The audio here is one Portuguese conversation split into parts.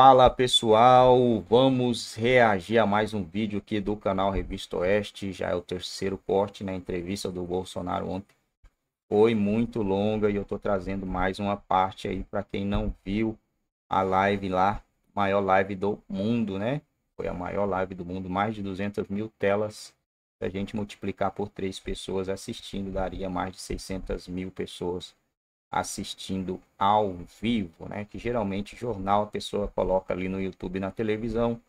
Fala pessoal, vamos reagir a mais um vídeo aqui do canal Revista Oeste. Já é o terceiro corte na entrevista do Bolsonaro ontem. Foi muito longa e eu tô trazendo mais uma parte aí para quem não viu a live lá, maior live do mundo, né? Foi a maior live do mundo, mais de 200 mil telas. Se a gente multiplicar por 3 pessoas assistindo, daria mais de 600 mil pessoas assistindo ao vivo, né? Que geralmente jornal a pessoa coloca ali no YouTube, na televisão,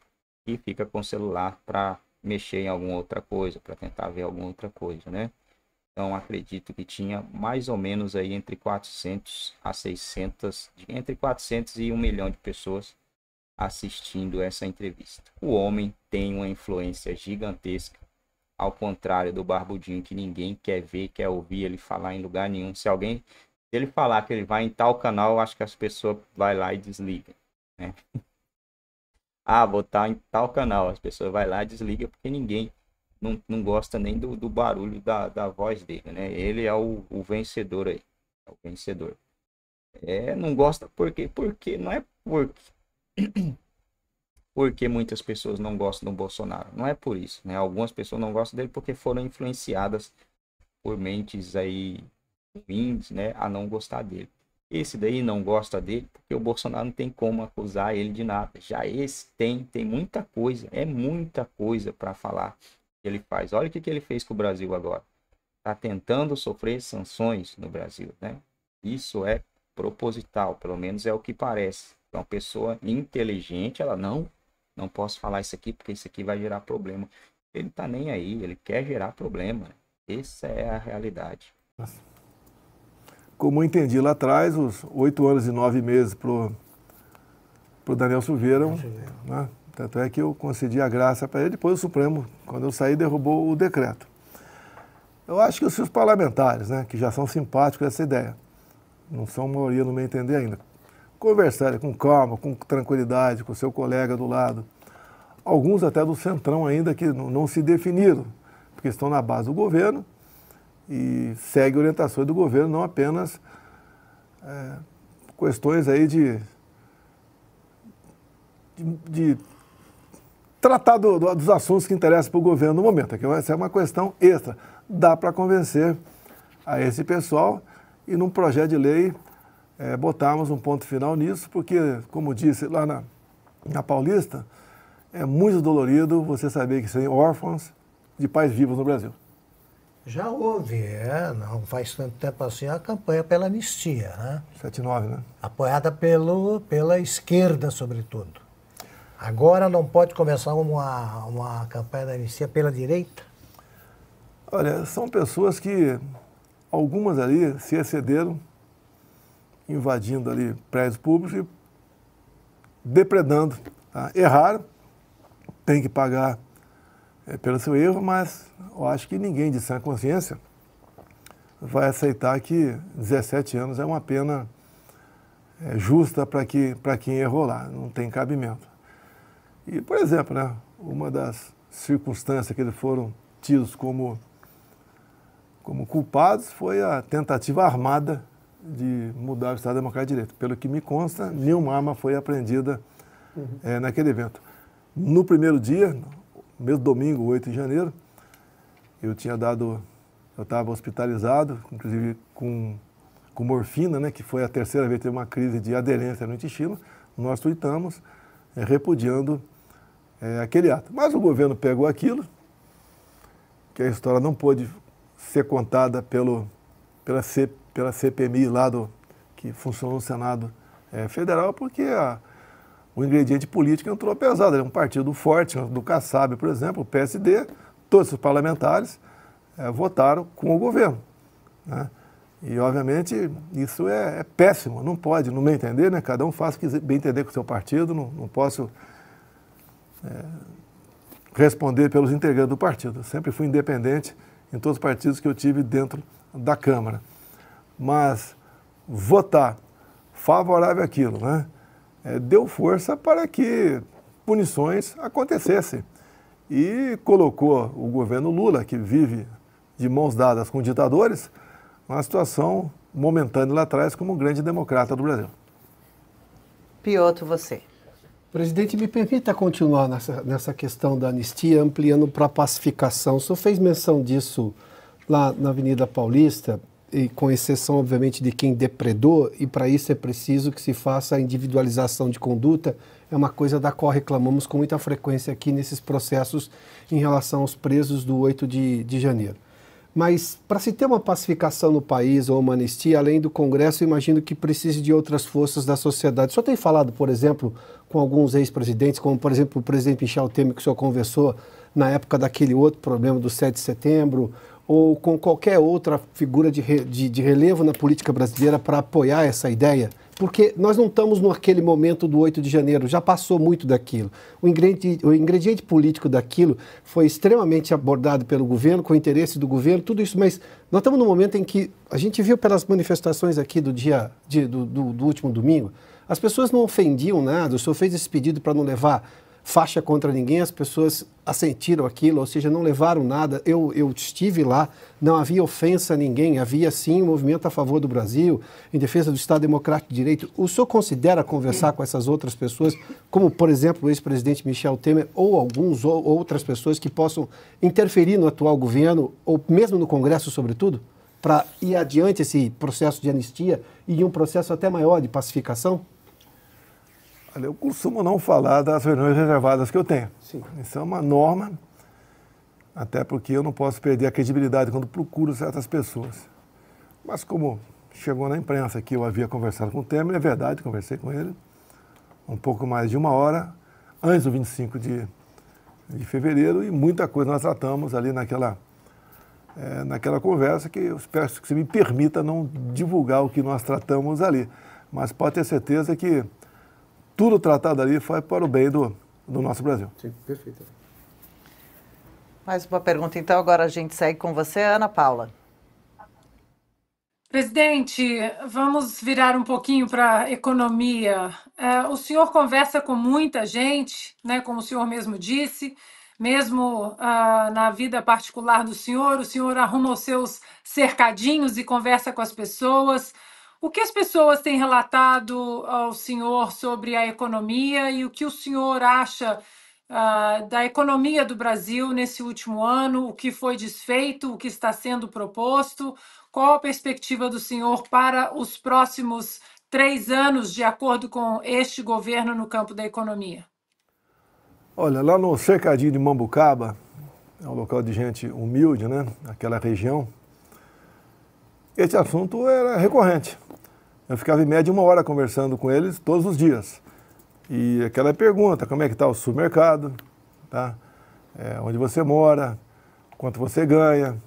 e fica com o celular para mexer em alguma outra coisa, para tentar ver alguma outra coisa, né? Então acredito que tinha mais ou menos aí entre 400 a 600, entre 400 e 1 milhão de pessoas assistindo essa entrevista. O homem tem uma influência gigantesca, ao contrário do barbudinho que ninguém quer ver, quer ouvir ele falar em lugar nenhum. Se ele falar que ele vai em tal canal, eu acho que as pessoas vai lá e desligam, né? Ah, vou estar em tal canal, as pessoas vai lá e desligam, porque ninguém não gosta nem do barulho da voz dele, né? Ele é o vencedor aí, é o vencedor. É, não gosta porque não é porque muitas pessoas não gostam do Bolsonaro, não é por isso, né? Algumas pessoas não gostam dele porque foram influenciadas por mentes aí ruins, né, a não gostar dele. Esse daí não gosta dele porque o Bolsonaro não tem como acusar ele de nada. Já esse tem muita coisa, é muita coisa para falar que ele faz. Olha o que ele fez com o Brasil agora. Tá tentando sofrer sanções no Brasil, né? Isso é proposital, pelo menos é o que parece. Uma pessoa inteligente, ela não posso falar isso aqui porque isso aqui vai gerar problema. Ele tá nem aí, ele quer gerar problema. Essa é a realidade. Nossa. Como eu entendi lá atrás, os 8 anos e 9 meses pro Daniel Silveira, né? Tanto é que eu concedi a graça para ele, depois o Supremo, quando eu saí, derrubou o decreto. Eu acho que os seus parlamentares, né, que já são simpáticos a essa ideia, não são maioria no meu entender ainda, conversarem com calma, com tranquilidade, com o seu colega do lado, alguns até do Centrão ainda que não se definiram, porque estão na base do governo, e segue orientações do governo, não apenas questões aí de tratar dos assuntos que interessam para o governo no momento. Aqui, essa é uma questão extra. Dá para convencer a esse pessoal e, num projeto de lei, botarmos um ponto final nisso, porque, como disse lá na Paulista, é muito dolorido você saber que tem órfãos de pais vivos no Brasil. Já houve, não faz tanto tempo assim, a campanha pela anistia, né? 79, né? Apoiada pela esquerda, sobretudo. Agora não pode começar uma campanha da anistia pela direita? Olha, são pessoas que, algumas ali, se excederam, invadindo ali prédios públicos e depredando. Tá? Erraram, tem que pagar pelo seu erro, mas eu acho que ninguém de sã consciência vai aceitar que 17 anos é uma pena justa para quem errou lá, não tem cabimento. E, por exemplo, né, uma das circunstâncias que eles foram tidos como culpados foi a tentativa armada de mudar o Estado Democrático de Direito. Pelo que me consta, nenhuma arma foi apreendida naquele evento. No primeiro dia, mesmo domingo, 8 de janeiro, eu estava hospitalizado, inclusive com morfina, né, que foi a terceira vez que teve uma crise de aderência no intestino. Nós tuitamos repudiando aquele ato. Mas o governo pegou aquilo, que a história não pôde ser contada pela CPMI lá que funcionou no Senado Federal, porque o ingrediente político entrou pesado. É um partido forte, do Kassab, por exemplo, o PSD, todos os parlamentares votaram com o governo, né? E, obviamente, isso é péssimo, não pode, no meu entender, né? Cada um faz o que bem entender com o seu partido, não posso responder pelos integrantes do partido. Eu sempre fui independente em todos os partidos que eu tive dentro da Câmara. Mas votar favorável àquilo, né? Deu força para que punições acontecessem e colocou o governo Lula, que vive de mãos dadas com ditadores, numa situação momentânea lá atrás como um grande democrata do Brasil. Piotr, você. Presidente, me permita continuar nessa questão da anistia, ampliando para a pacificação. O senhor fez menção disso lá na Avenida Paulista, e com exceção, obviamente, de quem depredou, e para isso é preciso que se faça a individualização de conduta. É uma coisa da qual reclamamos com muita frequência aqui nesses processos em relação aos presos do 8 de janeiro. Mas para se ter uma pacificação no país ou uma anistia, além do Congresso, eu imagino que precise de outras forças da sociedade. O senhor tem falado, por exemplo, com alguns ex-presidentes, como, por exemplo, o presidente Michel Temer, que o senhor conversou na época daquele outro problema do 7 de setembro, ou com qualquer outra figura de relevo na política brasileira para apoiar essa ideia? Porque nós não estamos naquele momento do 8 de janeiro, já passou muito daquilo. O ingrediente político daquilo foi extremamente abordado pelo governo, com o interesse do governo, tudo isso, mas nós estamos num momento em que a gente viu pelas manifestações aqui do último domingo, as pessoas não ofendiam nada, o senhor fez esse pedido para não levar faixa contra ninguém, as pessoas assentiram aquilo, ou seja, não levaram nada. Eu estive lá, não havia ofensa a ninguém, havia sim um movimento a favor do Brasil, em defesa do Estado Democrático de Direito. O senhor considera conversar com essas outras pessoas, como, por exemplo, o ex-presidente Michel Temer ou algumas outras pessoas que possam interferir no atual governo, ou mesmo no Congresso, sobretudo, para ir adiante esse processo de anistia e um processo até maior de pacificação? Olha, eu costumo não falar das reuniões reservadas que eu tenho. Sim. Isso é uma norma, até porque eu não posso perder a credibilidade quando procuro certas pessoas. Mas como chegou na imprensa que eu havia conversado com o Temer, é verdade, conversei com ele um pouco mais de uma hora, antes do 25 de fevereiro, e muita coisa nós tratamos ali naquela conversa, que eu espero que você me permita não divulgar o que nós tratamos ali. Mas pode ter certeza que tudo tratado ali foi para o bem do nosso Brasil. Sim, perfeito. Mais uma pergunta, então, agora a gente segue com você, Ana Paula. Presidente, vamos virar um pouquinho para a economia. O senhor conversa com muita gente, né, como o senhor mesmo disse, mesmo na vida particular do senhor, o senhor arruma os seus cercadinhos e conversa com as pessoas. O que as pessoas têm relatado ao senhor sobre a economia e o que o senhor acha da economia do Brasil nesse último ano? O que foi desfeito? O que está sendo proposto? Qual a perspectiva do senhor para os próximos 3 anos, de acordo com este governo no campo da economia? Olha, lá no cercadinho de Mambucaba, é um local de gente humilde, né? Aquela região, esse assunto era recorrente. Eu ficava em média 1 hora conversando com eles todos os dias. E aquela pergunta, como é que está o supermercado, tá? Onde você mora, quanto você ganha,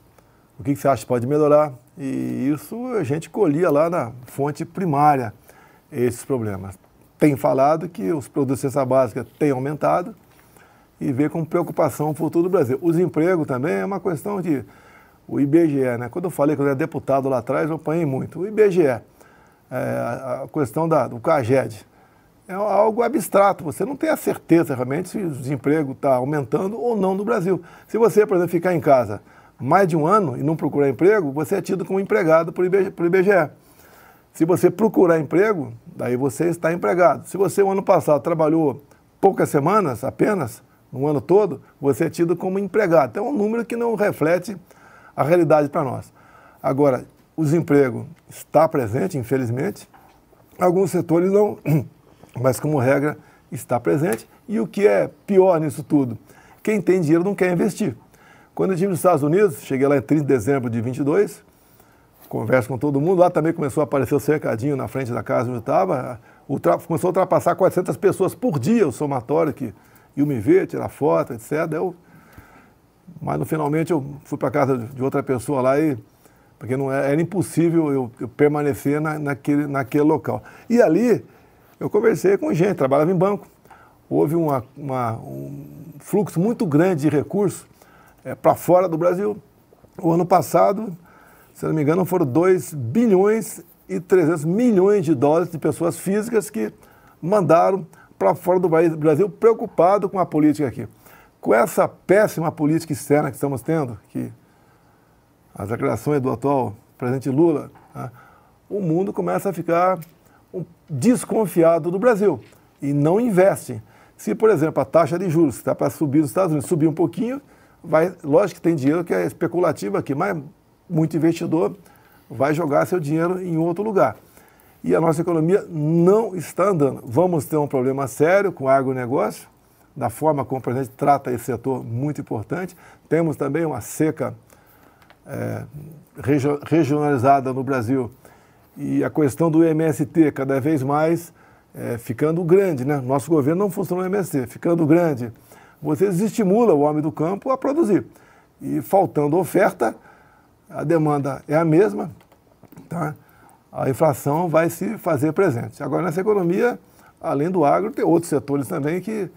o que você acha que pode melhorar. E isso a gente colhia lá na fonte primária, esses problemas. Tem falado que os produtos de cesta básica têm aumentado e vê com preocupação o futuro do Brasil. O desemprego também é uma questão de... O IBGE, né? Quando eu falei que eu era deputado lá atrás, eu apanhei muito. O IBGE, a questão do CAGED, é algo abstrato. Você não tem a certeza realmente se o desemprego está aumentando ou não no Brasil. Se você, por exemplo, ficar em casa mais de 1 ano e não procurar emprego, você é tido como empregado por IBGE. Se você procurar emprego, daí você está empregado. Se você, o ano passado, trabalhou poucas semanas apenas, no ano todo, você é tido como empregado. Então é um número que não reflete a realidade para nós. Agora, o desemprego está presente, infelizmente. Alguns setores não, mas como regra está presente. E o que é pior nisso tudo? Quem tem dinheiro não quer investir. Quando eu estive nos Estados Unidos, cheguei lá em 30 de dezembro de 22, converso com todo mundo, lá também começou a aparecer o cercadinho na frente da casa onde eu estava, começou a ultrapassar 400 pessoas por dia, o somatório que iam me ver, tirar foto, etc. Mas finalmente eu fui para a casa de outra pessoa lá, porque não era impossível eu permanecer naquele local. E ali eu conversei com gente, trabalhava em banco. Houve um fluxo muito grande de recursos para fora do Brasil. O ano passado, se não me engano, foram 2 bilhões e 300 milhões de dólares de pessoas físicas que mandaram para fora do Brasil, preocupado com a política aqui. Com essa péssima política externa que estamos tendo, que as declarações do atual presidente Lula, né, o mundo começa a ficar desconfiado do Brasil e não investe. Se, por exemplo, a taxa de juros está para subir nos Estados Unidos, subir um pouquinho, vai, lógico que tem dinheiro que é especulativo aqui, mas muito investidor vai jogar seu dinheiro em outro lugar. E a nossa economia não está andando. Vamos ter um problema sério com o agronegócio, da forma como o presidente trata esse setor muito importante. Temos também uma seca regionalizada no Brasil e a questão do MST cada vez mais ficando grande, né? Nosso governo não funciona no MST, ficando grande. Vocês estimulam o homem do campo a produzir. E faltando oferta, a demanda é a mesma, tá? A inflação vai se fazer presente. Agora, nessa economia, além do agro, tem outros setores também que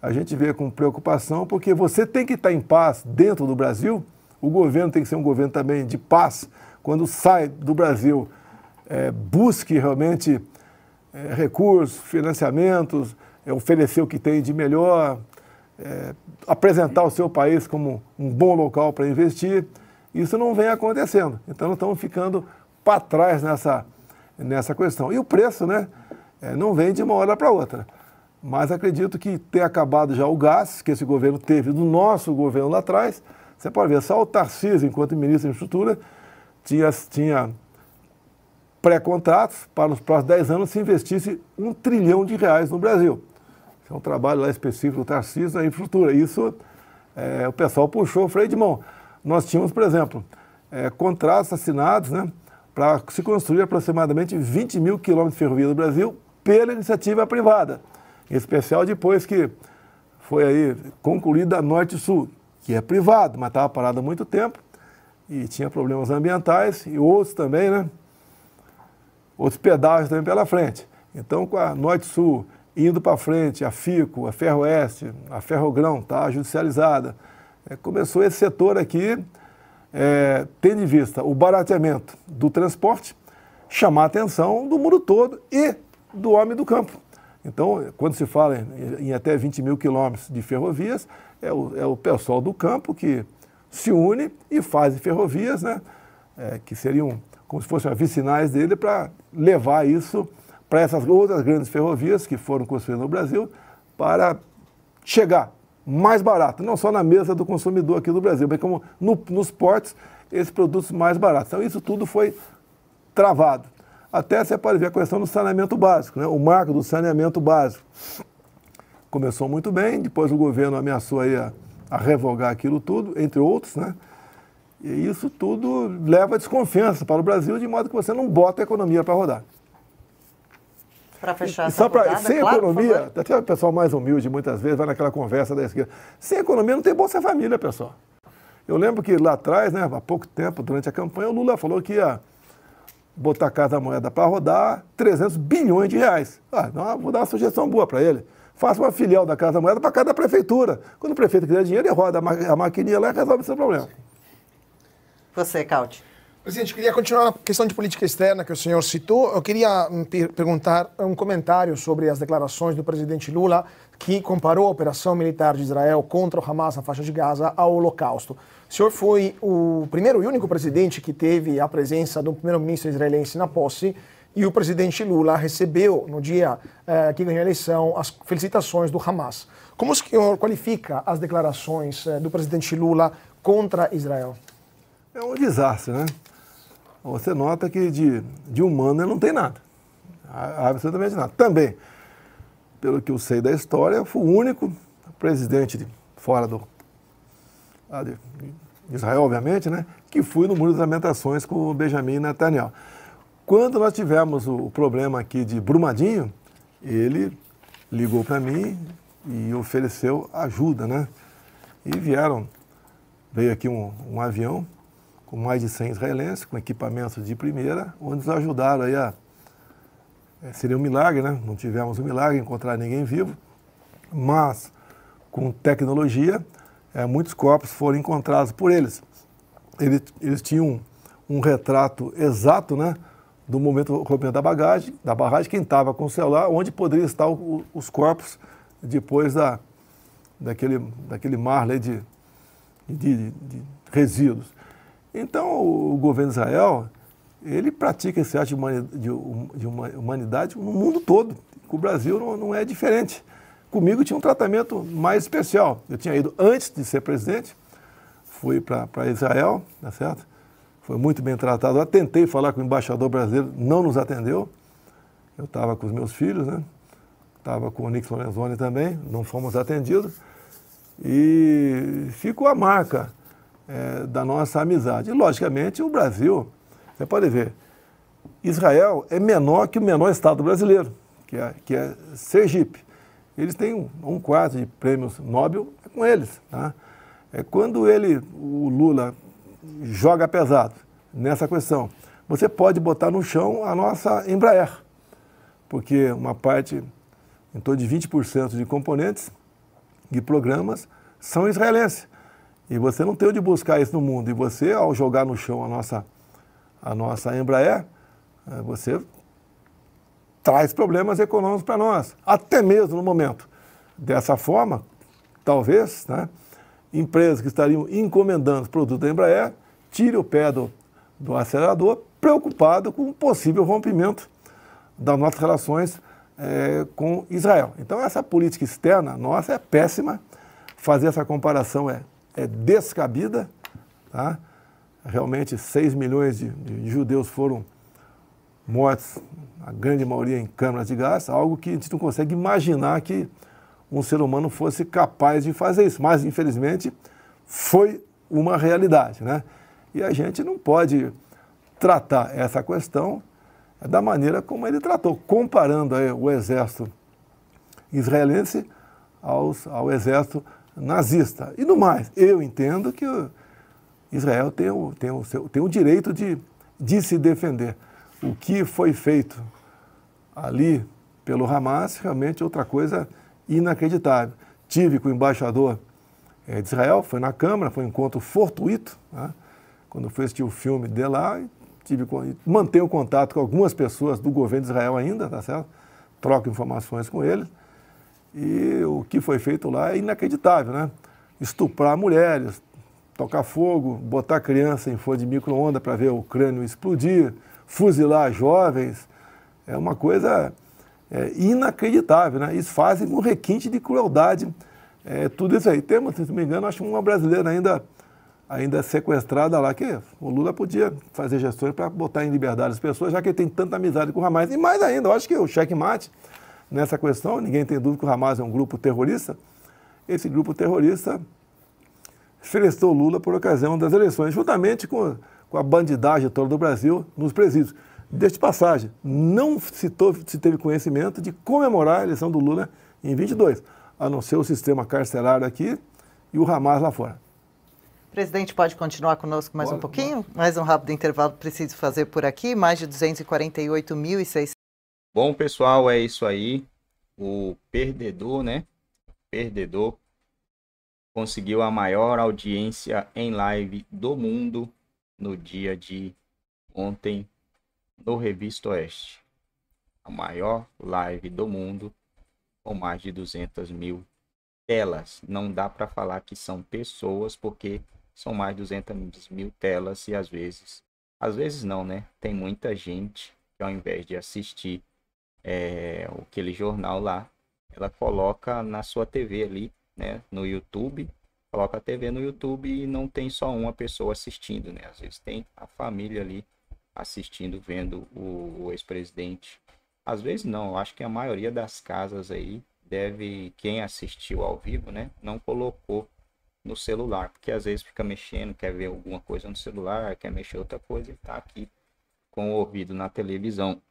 a gente vê com preocupação, porque você tem que estar em paz dentro do Brasil, o governo tem que ser um governo também de paz, quando sai do Brasil, busque realmente recursos, financiamentos, oferecer o que tem de melhor, apresentar o seu país como um bom local para investir. Isso não vem acontecendo, então não estamos ficando para trás nessa questão. E o preço, né, não vem de uma hora para outra. Mas acredito que ter acabado já o gás, que esse governo teve do nosso governo lá atrás, você pode ver, só o Tarcísio, enquanto ministro da Infraestrutura, tinha pré-contratos para nos próximos 10 anos se investisse R$1 trilhão no Brasil. Esse é um trabalho lá específico do Tarcísio na infraestrutura. Isso o pessoal puxou o freio de mão. Nós tínhamos, por exemplo, contratos assinados, né, para se construir aproximadamente 20 mil quilômetros de ferrovia do Brasil pela iniciativa privada. Em especial depois que foi aí concluída a Norte-Sul, que é privado, mas estava parado há muito tempo e tinha problemas ambientais e outros também, né? Outros pedágios também pela frente. Então, com a Norte-Sul indo para frente, a Fico, a Ferroeste, a Ferrogrão está judicializada, começou esse setor aqui, tendo em vista o barateamento do transporte, chamar a atenção do mundo todo e do homem do campo. Então, quando se fala em até 20 mil quilômetros de ferrovias, é o pessoal do campo que se une e faz ferrovias, né? Que seriam como se fossem vicinais dele para levar isso para essas outras grandes ferrovias que foram construídas no Brasil para chegar mais barato, não só na mesa do consumidor aqui do Brasil, mas como nos portos, esses produtos mais baratos. Então, isso tudo foi travado. Até você pode ver a questão do saneamento básico, né? O marco do saneamento básico. Começou muito bem, depois o governo ameaçou aí a revogar aquilo tudo, entre outros, né? E isso tudo leva a desconfiança para o Brasil, de modo que você não bota a economia para rodar. Para fechar essa rodada, sem economia, até o pessoal mais humilde muitas vezes vai naquela conversa da esquerda, sem economia não tem Bolsa Família, pessoal. Eu lembro que lá atrás, né, há pouco tempo, durante a campanha, o Lula falou que ia botar a Casa da Moeda para rodar R$300 bilhões. Não, vou dar uma sugestão boa para ele. Faça uma filial da Casa da Moeda para cada prefeitura. Quando o prefeito quiser dinheiro, ele roda a maquininha lá e resolve seu problema. Você, Cauti. Presidente, queria continuar na questão de política externa que o senhor citou. Eu queria perguntar um comentário sobre as declarações do presidente Lula, que comparou a operação militar de Israel contra o Hamas na faixa de Gaza ao Holocausto. O senhor foi o primeiro e único presidente que teve a presença do primeiro-ministro israelense na posse, e o presidente Lula recebeu, no dia que ganhou a eleição, as felicitações do Hamas. Como o senhor qualifica as declarações do presidente Lula contra Israel? É um desastre, né? Você nota que de humano não tem nada, absolutamente nada. Também, pelo que eu sei da história, eu fui o único presidente fora do Israel, obviamente, né, que fui no Muro das Lamentações com o Benjamin Netanyahu. Quando nós tivemos o problema aqui de Brumadinho, ele ligou para mim e ofereceu ajuda, né? E veio aqui um avião com mais de 100 israelenses, com equipamento de primeira, onde nos ajudaram aí seria um milagre, né? Não tivemos um milagre encontrar ninguém vivo, mas com tecnologia, muitos corpos foram encontrados por eles. Eles tinham um retrato exato, né, do momento da barragem, quem estava com o celular, onde poderiam estar os corpos depois daquele mar lá de resíduos. Então, o governo de Israel, ele pratica esse ato de humanidade no mundo todo. O Brasil não é diferente. Comigo tinha um tratamento mais especial. Eu tinha ido antes de ser presidente, fui para Israel, tá certo? Foi muito bem tratado. Eu tentei falar com o embaixador brasileiro, não nos atendeu. Eu estava com os meus filhos, né? Estava com o Nixon Lenzoni também, não fomos atendidos. E ficou a marca da nossa amizade. E, logicamente, o Brasil, você pode ver, Israel é menor que o menor estado brasileiro, que é Sergipe. Eles têm um quadro de prêmios Nobel com eles. Tá? É quando o Lula joga pesado nessa questão, você pode botar no chão a nossa Embraer, porque uma parte, em torno de 20% de componentes de programas são israelenses. E você não tem onde buscar isso no mundo. E você, ao jogar no chão a nossa Embraer, você traz problemas econômicos para nós, até mesmo no momento. Dessa forma, talvez, né, empresas que estariam encomendando produto da Embraer tire o pé do acelerador, preocupado com o possível rompimento das nossas relações com Israel. Então, essa política externa nossa é péssima. Fazer essa comparação é descabida. Tá? Realmente, 6 milhões de judeus foram mortos, a grande maioria em câmaras de gás, algo que a gente não consegue imaginar que um ser humano fosse capaz de fazer isso. Mas, infelizmente, foi uma realidade. Né? E a gente não pode tratar essa questão da maneira como ele tratou, comparando aí o exército israelense ao exército nazista. E no mais, eu entendo que Israel tem o direito de se defender. O que foi feito ali pelo Hamas, realmente é outra coisa inacreditável. Tive com o embaixador de Israel, foi na Câmara, foi um encontro fortuito, né? Quando eu fui assistir o filme de lá, mantenho contato com algumas pessoas do governo de Israel ainda, tá certo? Troco informações com eles. E o que foi feito lá é inacreditável, né? Estuprar mulheres, tocar fogo, botar criança em forno de micro-ondas para ver o crânio explodir, fuzilar jovens. É uma coisa inacreditável, né? Isso fazem com requinte de crueldade, tudo isso aí. Temos, se não me engano, acho uma brasileira ainda sequestrada lá, que o Lula podia fazer gestões para botar em liberdade as pessoas, já que ele tem tanta amizade com o Hamas. E mais ainda, eu acho que o checkmate nessa questão, ninguém tem dúvida que o Hamas é um grupo terrorista. Esse grupo terrorista felicitou o Lula por ocasião das eleições, juntamente com a bandidagem toda do Brasil nos presídios. Deste passagem, não se teve conhecimento de comemorar a eleição do Lula em 22, a não ser o sistema carcerário aqui e o Hamas lá fora. Presidente, pode continuar conosco mais um pouquinho? Mais um rápido intervalo preciso fazer por aqui, mais de 248.600. Bom, pessoal, é isso aí. O perdedor, né? Perdedor conseguiu a maior audiência em live do mundo no dia de ontem no Revista Oeste. A maior live do mundo com mais de 200 mil telas. Não dá para falar que são pessoas, porque são mais de 200 mil telas e às vezes não, né? Tem muita gente que, ao invés de assistir aquele jornal lá, ela coloca na sua TV ali, né? No YouTube, coloca a TV no YouTube e não tem só uma pessoa assistindo, né? Às vezes tem a família ali assistindo, vendo o ex-presidente. Às vezes não, eu acho que a maioria das casas aí quem assistiu ao vivo, né? Não colocou no celular, porque às vezes fica mexendo, quer ver alguma coisa no celular, quer mexer outra coisa e tá aqui com o ouvido na televisão.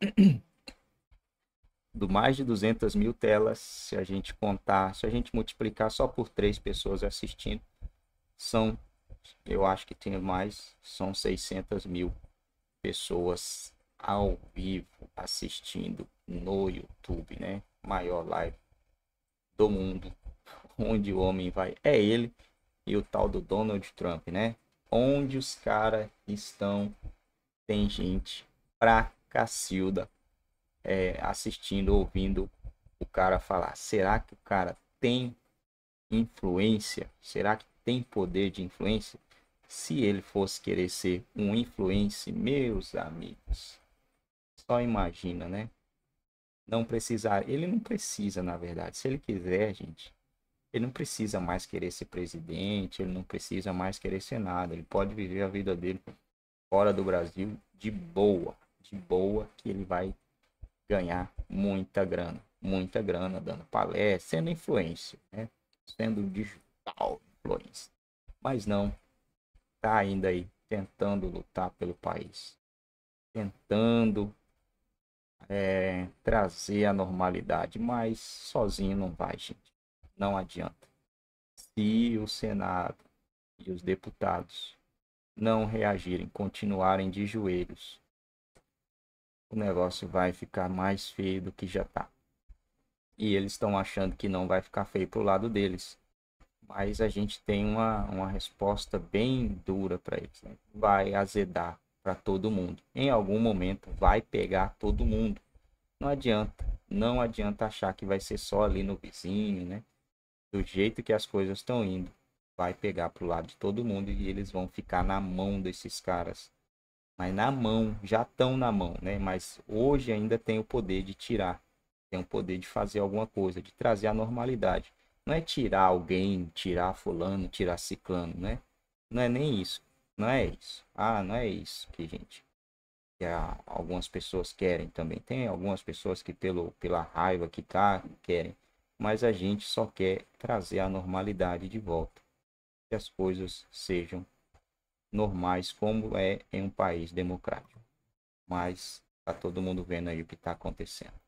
Do mais de 200 mil telas, se a gente contar, se a gente multiplicar só por 3 pessoas assistindo, eu acho que tem mais, são 600 mil pessoas ao vivo assistindo no YouTube, né? Maior live do mundo, onde o homem vai, é ele e o tal do Donald Trump, né? Onde os caras estão, tem gente pra cacilda assistindo, ouvindo o cara falar. Será que o cara tem influência? Será que tem poder de influência? Se ele fosse querer ser um influencer, meus amigos, só imagina, né? não precisar. Ele não precisa, na verdade. Se ele quiser, gente, ele não precisa mais querer ser presidente, ele não precisa mais querer ser nada. Ele pode viver a vida dele fora do Brasil de boa, que ele vai ganhar muita grana dando palestra, sendo influencer, né? Sendo digital influencer. Mas não, tá ainda aí tentando lutar pelo país, tentando trazer a normalidade, mas sozinho não vai, gente. Não adianta. Se o Senado e os deputados não reagirem, continuarem de joelhos, o negócio vai ficar mais feio do que já tá. E eles estão achando que não vai ficar feio pro lado deles. Mas a gente tem uma resposta bem dura para eles, né? Vai azedar para todo mundo. Em algum momento vai pegar todo mundo. Não adianta. Não adianta achar que vai ser só ali no vizinho, né? Do jeito que as coisas estão indo, vai pegar pro lado de todo mundo e eles vão ficar na mão desses caras. Mas na mão, já estão na mão, né? Mas hoje ainda tem o poder de tirar. Tem o poder de fazer alguma coisa, de trazer a normalidade. Não é tirar alguém, tirar fulano, tirar ciclano, né? Não é nem isso. Não é isso. Ah, não é isso que, gente, que algumas pessoas querem também. Tem algumas pessoas que pela raiva que tá, querem. Mas a gente só quer trazer a normalidade de volta. Que as coisas sejam normais como é em um país democrático. Mas tá todo mundo vendo aí o que tá acontecendo.